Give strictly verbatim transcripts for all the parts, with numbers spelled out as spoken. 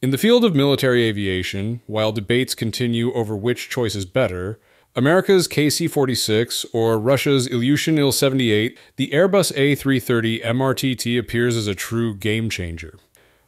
In the field of military aviation, while debates continue over which choice is better, America's K C forty-six or Russia's Ilyushin Il seventy-eight, the Airbus A three thirty M R T T appears as a true game-changer.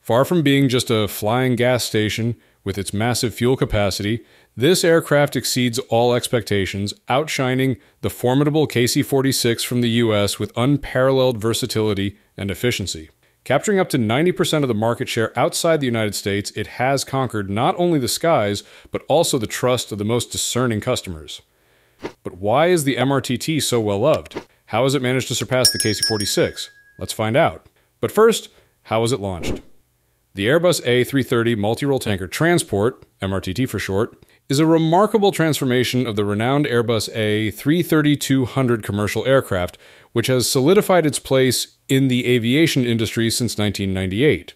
Far from being just a flying gas station with its massive fuel capacity, this aircraft exceeds all expectations, outshining the formidable K C forty-six from the U S with unparalleled versatility and efficiency. Capturing up to ninety percent of the market share outside the United States, it has conquered not only the skies, but also the trust of the most discerning customers. But why is the M R T T so well-loved? How has it managed to surpass the K C forty-six? Let's find out. But first, how was it launched? The Airbus A three thirty Multi-Role Tanker Transport, M R T T for short, is a remarkable transformation of the renowned Airbus A three thirty two hundred commercial aircraft, which has solidified its place in the aviation industry since nineteen ninety-eight.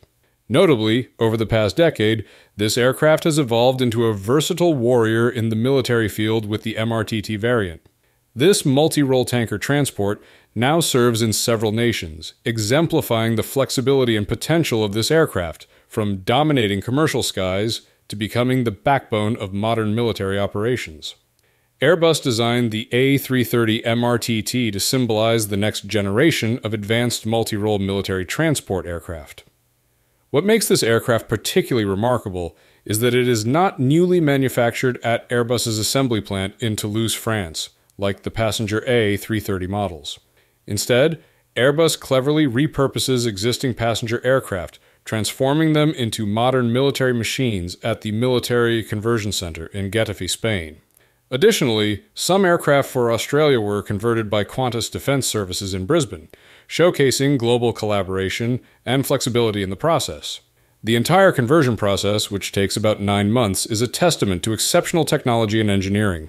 Notably, over the past decade, this aircraft has evolved into a versatile warrior in the military field with the M R T T variant. This multi-role tanker transport now serves in several nations, exemplifying the flexibility and potential of this aircraft, from dominating commercial skies to becoming the backbone of modern military operations. Airbus designed the A three thirty M R T T to symbolize the next generation of advanced multi-role military transport aircraft. What makes this aircraft particularly remarkable is that it is not newly manufactured at Airbus's assembly plant in Toulouse, France, like the passenger A three thirty models. Instead, Airbus cleverly repurposes existing passenger aircraft, transforming them into modern military machines at the Military Conversion Center in Getafe, Spain. Additionally, some aircraft for Australia were converted by Qantas Defense Services in Brisbane, showcasing global collaboration and flexibility in the process. The entire conversion process, which takes about nine months, is a testament to exceptional technology and engineering.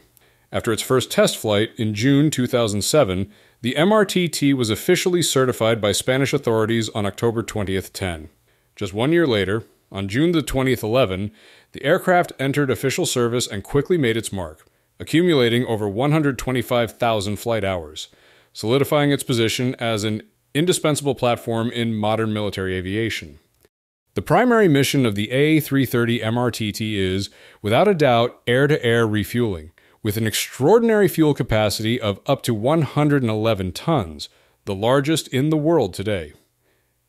After its first test flight in June two thousand seven, the M R T T was officially certified by Spanish authorities on October twentieth, ten. Just one year later, on June the twentieth, eleven, the aircraft entered official service and quickly made its mark, accumulating over one hundred twenty-five thousand flight hours, solidifying its position as an indispensable platform in modern military aviation. The primary mission of the A three thirty M R T T is, without a doubt, air-to-air refueling, with an extraordinary fuel capacity of up to one hundred eleven tons, the largest in the world today.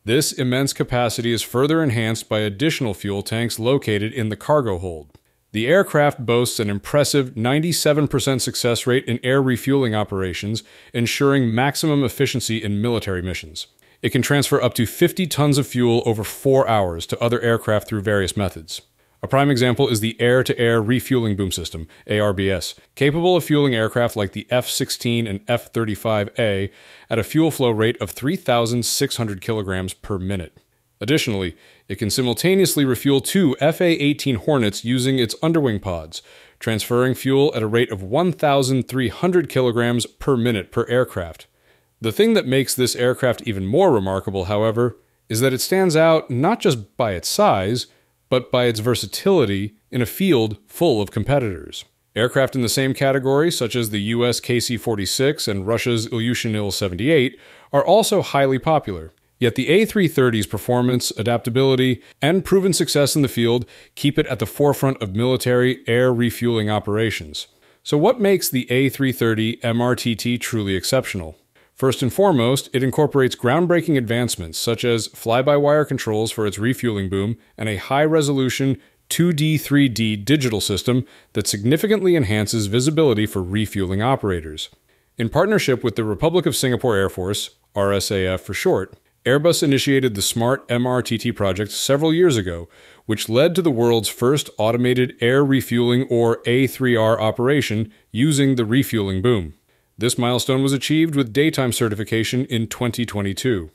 This immense capacity is further enhanced by additional fuel tanks located in the cargo hold. The aircraft boasts an impressive ninety-seven percent success rate in air refueling operations, ensuring maximum efficiency in military missions. It can transfer up to fifty tons of fuel over four hours to other aircraft through various methods. A prime example is the Air-to-Air Refueling Boom System, A R B S, capable of fueling aircraft like the F sixteen and F thirty-five A at a fuel flow rate of three thousand six hundred kilograms per minute. Additionally, it can simultaneously refuel two F A eighteen Hornets using its underwing pods, transferring fuel at a rate of one thousand three hundred kilograms per minute per aircraft. The thing that makes this aircraft even more remarkable, however, is that it stands out not just by its size, but by its versatility in a field full of competitors. Aircraft in the same category, such as the U S K C forty-six and Russia's Ilyushin Il seventy-eight, are also highly popular. Yet the A three thirty's performance, adaptability, and proven success in the field keep it at the forefront of military air refueling operations. So what makes the A three thirty M R T T truly exceptional? First and foremost, it incorporates groundbreaking advancements such as fly-by-wire controls for its refueling boom and a high-resolution two D three D digital system that significantly enhances visibility for refueling operators. In partnership with the Republic of Singapore Air Force, R S A F for short, Airbus initiated the Smart M R T T project several years ago, which led to the world's first automated air refueling or A three R operation using the refueling boom. This milestone was achieved with daytime certification in twenty twenty-two.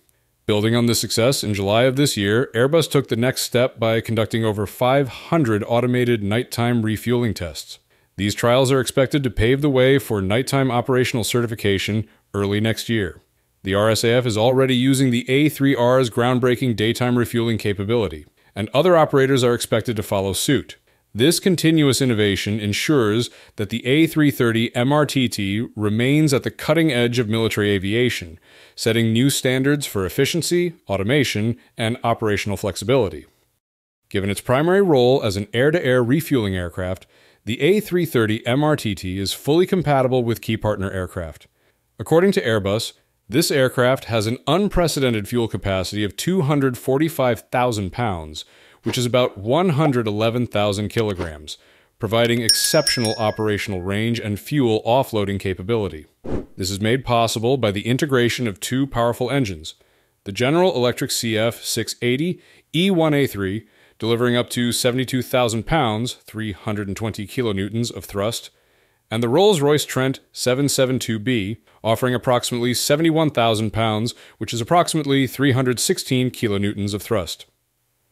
Building on this success, in July of this year, Airbus took the next step by conducting over five hundred automated nighttime refueling tests. These trials are expected to pave the way for nighttime operational certification early next year. The R S A F is already using the A three R's groundbreaking daytime refueling capability, and other operators are expected to follow suit. This continuous innovation ensures that the A three thirty M R T T remains at the cutting edge of military aviation, setting new standards for efficiency, automation, and operational flexibility. Given its primary role as an air-to-air refueling aircraft, the A three thirty M R T T is fully compatible with key partner aircraft. According to Airbus, this aircraft has an unprecedented fuel capacity of two hundred forty-five thousand pounds, which is about one hundred eleven thousand kilograms, providing exceptional operational range and fuel offloading capability. This is made possible by the integration of two powerful engines, the General Electric C F six eighty E one A three, delivering up to seventy-two thousand pounds, three hundred twenty kilonewtons of thrust, and the Rolls-Royce Trent seven seventy-two B, offering approximately seventy-one thousand pounds, which is approximately three hundred sixteen kilonewtons of thrust.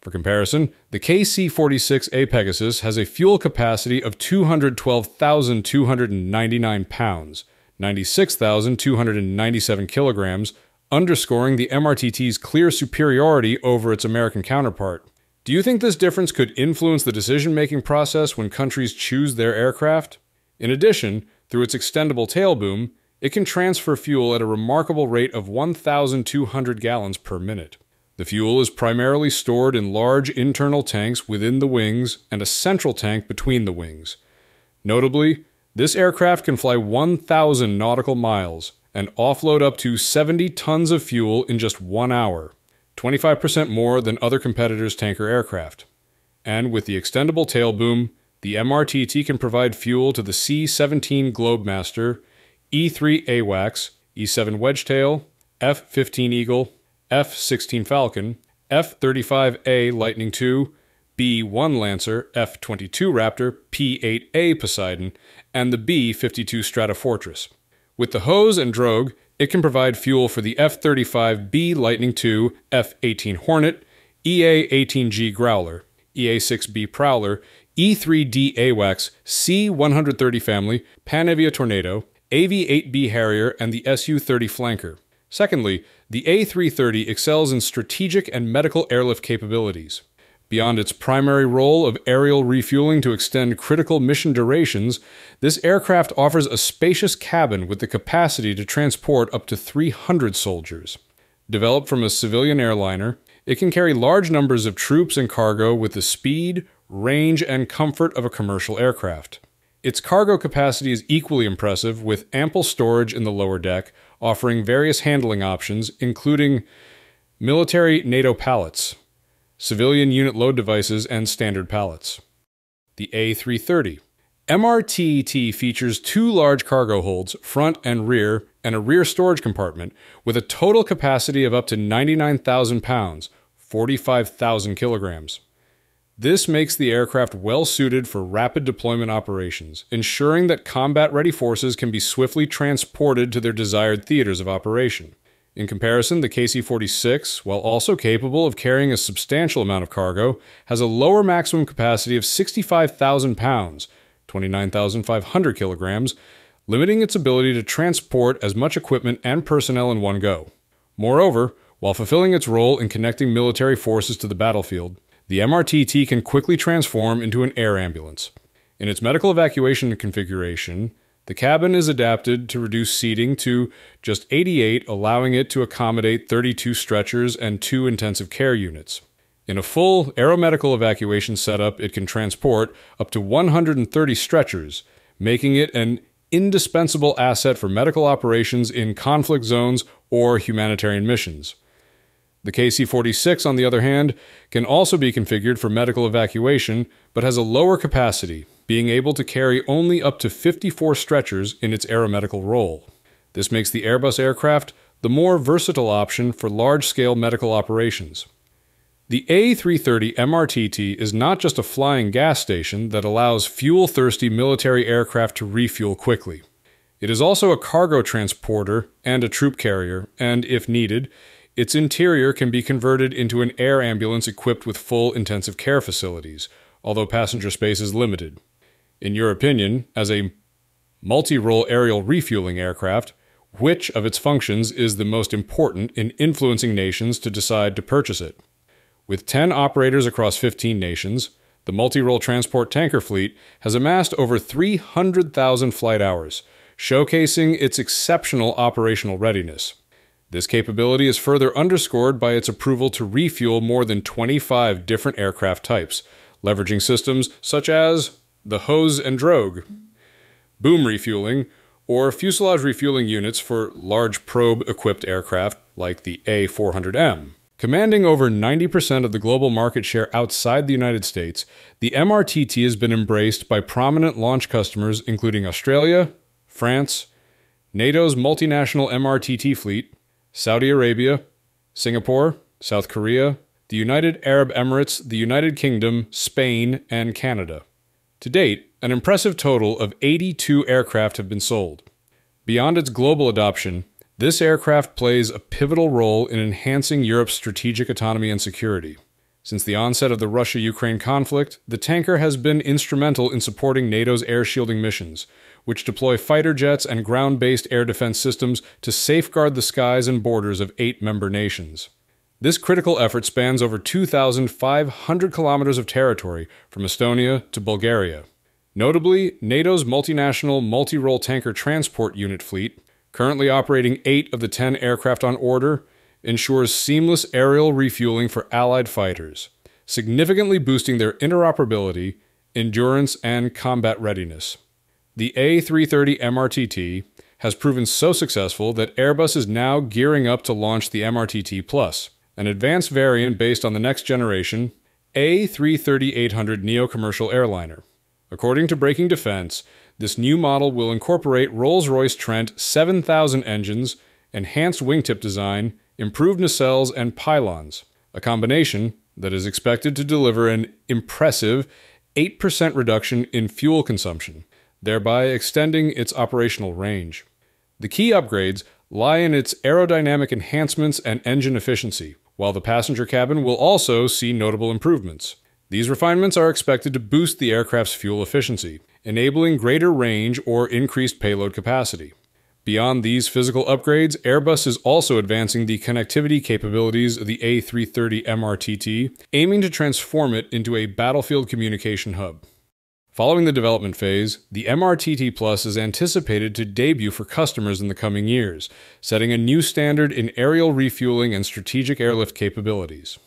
For comparison, the K C forty-six A Pegasus has a fuel capacity of two hundred twelve thousand two hundred ninety-nine pounds, ninety-six thousand two hundred ninety-seven kilograms, underscoring the M R T T's clear superiority over its American counterpart. Do you think this difference could influence the decision-making process when countries choose their aircraft? In addition, through its extendable tail boom, it can transfer fuel at a remarkable rate of one thousand two hundred gallons per minute. The fuel is primarily stored in large internal tanks within the wings and a central tank between the wings. Notably, this aircraft can fly one thousand nautical miles and offload up to seventy tons of fuel in just one hour, twenty-five percent more than other competitors' tanker aircraft. And with the extendable tail boom, the M R T T can provide fuel to the C seventeen Globemaster, E three AWACS, E seven Wedgetail, F fifteen Eagle, F sixteen Falcon, F thirty-five A Lightning two, B one Lancer, F twenty-two Raptor, P eight A Poseidon, and the B fifty-two Stratofortress. With the hose and drogue, it can provide fuel for the F thirty-five B Lightning two, F eighteen Hornet, E A eighteen G Growler, E A six B Prowler, E three AWACS, C one thirty family, Panavia Tornado, A V eight B Harrier, and the S U thirty Flanker. Secondly, the A three thirty excels in strategic and medical airlift capabilities. Beyond its primary role of aerial refueling to extend critical mission durations, this aircraft offers a spacious cabin with the capacity to transport up to three hundred soldiers. Developed from a civilian airliner, it can carry large numbers of troops and cargo with the speed, range, and comfort of a commercial aircraft. Its cargo capacity is equally impressive, with ample storage in the lower deck, offering various handling options, including military NATO pallets, civilian unit load devices, and standard pallets. The A three thirty. M R T T features two large cargo holds, front and rear, and a rear storage compartment, with a total capacity of up to ninety-nine thousand pounds, forty-five thousand kilograms. This makes the aircraft well-suited for rapid deployment operations, ensuring that combat-ready forces can be swiftly transported to their desired theaters of operation. In comparison, the K C forty-six, while also capable of carrying a substantial amount of cargo, has a lower maximum capacity of sixty-five thousand pounds, twenty-nine thousand five hundred kilograms, limiting its ability to transport as much equipment and personnel in one go. Moreover, while fulfilling its role in connecting military forces to the battlefield, the M R T T can quickly transform into an air ambulance. In its medical evacuation configuration, the cabin is adapted to reduce seating to just eighty-eight, allowing it to accommodate thirty-two stretchers and two intensive care units. In a full aeromedical evacuation setup, it can transport up to one hundred thirty stretchers, making it an indispensable asset for medical operations in conflict zones or humanitarian missions. The K C forty-six, on the other hand, can also be configured for medical evacuation, but has a lower capacity, being able to carry only up to fifty-four stretchers in its aeromedical role. This makes the Airbus aircraft the more versatile option for large-scale medical operations. The A three thirty M R T T is not just a flying gas station that allows fuel-thirsty military aircraft to refuel quickly. It is also a cargo transporter and a troop carrier, and, if needed, its interior can be converted into an air ambulance equipped with full intensive care facilities, although passenger space is limited. In your opinion, as a multi-role aerial refueling aircraft, which of its functions is the most important in influencing nations to decide to purchase it? With ten operators across fifteen nations, the multi-role transport tanker fleet has amassed over three hundred thousand flight hours, showcasing its exceptional operational readiness. This capability is further underscored by its approval to refuel more than twenty-five different aircraft types, leveraging systems such as the hose and drogue, boom refueling, or fuselage refueling units for large probe-equipped aircraft like the A four hundred M. Commanding over ninety percent of the global market share outside the United States, the M R T T has been embraced by prominent launch customers including Australia, France, NATO's multinational M R T T fleet, Saudi Arabia, Singapore, South Korea, the United Arab Emirates, the United Kingdom, Spain, and Canada. To date, an impressive total of eighty-two aircraft have been sold. Beyond its global adoption, this aircraft plays a pivotal role in enhancing Europe's strategic autonomy and security. Since the onset of the Russia-Ukraine conflict, the tanker has been instrumental in supporting NATO's air shielding missions, which deploy fighter jets and ground-based air defense systems to safeguard the skies and borders of eight member nations. This critical effort spans over two thousand five hundred kilometers of territory from Estonia to Bulgaria. Notably, NATO's multinational multi-role tanker transport unit fleet, currently operating eight of the ten aircraft on order, ensures seamless aerial refueling for Allied fighters, significantly boosting their interoperability, endurance, and combat readiness. The A three thirty M R T T has proven so successful that Airbus is now gearing up to launch the M R T T plus, an advanced variant based on the next-generation A three thirty eight hundred neo commercial airliner. According to Breaking Defense, this new model will incorporate Rolls-Royce Trent seven thousand engines, enhanced wingtip design, improved nacelles, and pylons, a combination that is expected to deliver an impressive eight percent reduction in fuel consumption, thereby extending its operational range. The key upgrades lie in its aerodynamic enhancements and engine efficiency, while the passenger cabin will also see notable improvements. These refinements are expected to boost the aircraft's fuel efficiency, enabling greater range or increased payload capacity. Beyond these physical upgrades, Airbus is also advancing the connectivity capabilities of the A three thirty M R T T, aiming to transform it into a battlefield communication hub. Following the development phase, the M R T T plus is anticipated to debut for customers in the coming years, setting a new standard in aerial refueling and strategic airlift capabilities.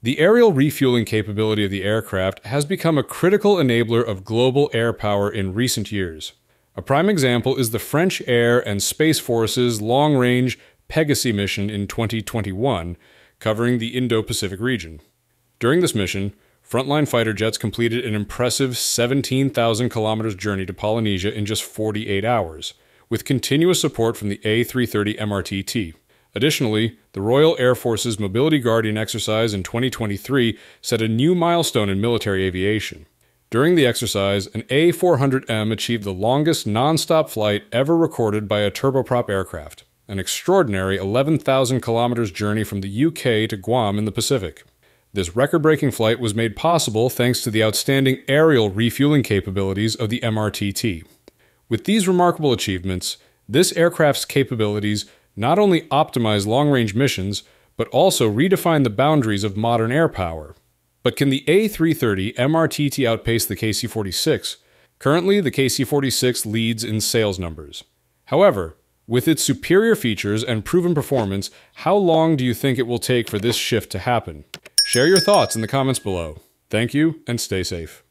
The aerial refueling capability of the aircraft has become a critical enabler of global air power in recent years. A prime example is the French Air and Space Force's long-range Pegasus mission in twenty twenty-one, covering the Indo-Pacific region. During this mission, frontline fighter jets completed an impressive seventeen thousand kilometers journey to Polynesia in just forty-eight hours, with continuous support from the A three thirty M R T T. Additionally, the Royal Air Force's Mobility Guardian exercise in twenty twenty-three set a new milestone in military aviation. During the exercise, an A four hundred M achieved the longest non-stop flight ever recorded by a turboprop aircraft, an extraordinary eleven thousand kilometers journey from the U K to Guam in the Pacific. This record-breaking flight was made possible thanks to the outstanding aerial refueling capabilities of the M R T T. With these remarkable achievements, this aircraft's capabilities not only optimize long-range missions, but also redefine the boundaries of modern air power. But can the A three thirty M R T T outpace the K C forty-six? Currently, the K C forty-six leads in sales numbers. However, with its superior features and proven performance, how long do you think it will take for this shift to happen? Share your thoughts in the comments below. Thank you, and stay safe.